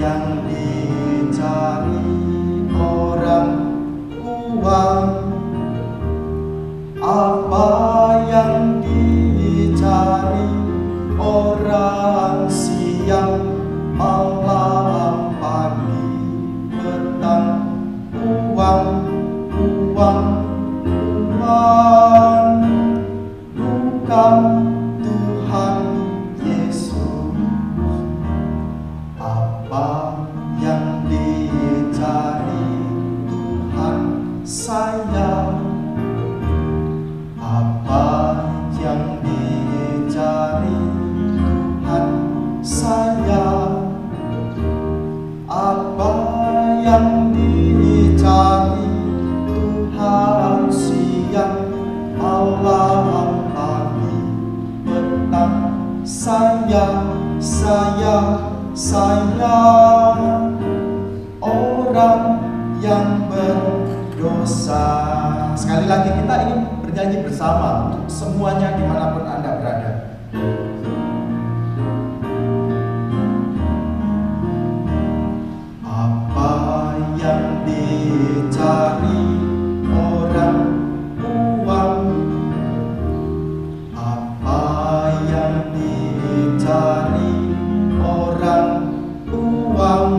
yang dicari orang uang, apa yang dicari orang siang malam pagi petang, uang uang uang, bukan Tuhan Yesus. Apa yang dicari Tuhan saya, apa yang dicari Tuhan saya, apa yang dicari Tuhan siang malam pagi petang, saya orang yang berdosa. Sekali lagi kita ingin bernyanyi bersama untuk semuanya dimanapun Anda berada. Apa yang dicari orang uang, apa yang dicari orang uang,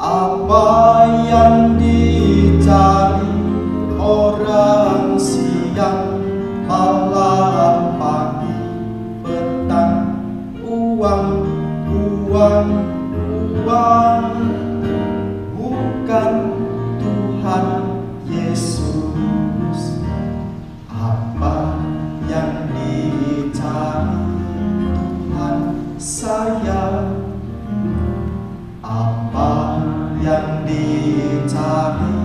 apa yang dicari orang siang, malam, pagi, petang, uang, uang, uang, bukan Tuhan Yesus. Apa yang dicari Tuhan saya, apa yang dicari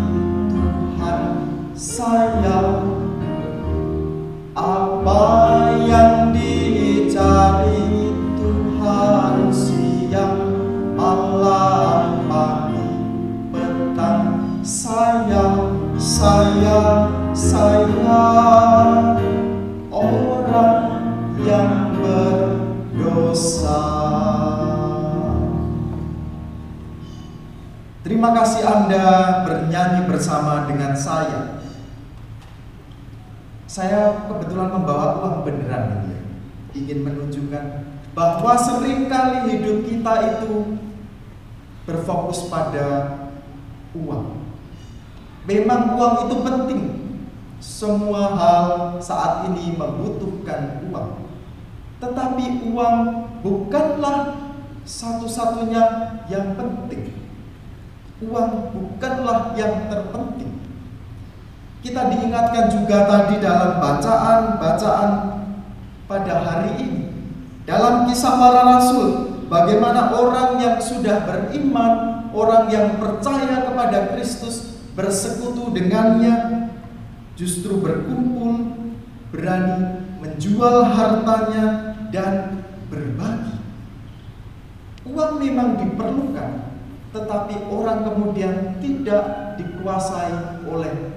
Tuhan saya, apa yang dicari Tuhan siang malam pagi petang, saya orang yang berdosa. Terima kasih Anda bernyanyi bersama dengan saya. Saya kebetulan membawa uang beneran ini, ingin menunjukkan bahwa seringkali hidup kita itu berfokus pada uang. Memang uang itu penting, semua hal saat ini membutuhkan uang. Tetapi uang bukanlah satu-satunya yang penting. Uang bukanlah yang terpenting. Kita diingatkan juga tadi dalam bacaan-bacaan pada hari ini, dalam kisah para rasul, bagaimana orang yang sudah beriman, orang yang percaya kepada Kristus, bersekutu dengannya, justru berkumpul, berani menjual hartanya dan berbagi. Uang memang diperlukan, tetapi orang kemudian tidak dikuasai oleh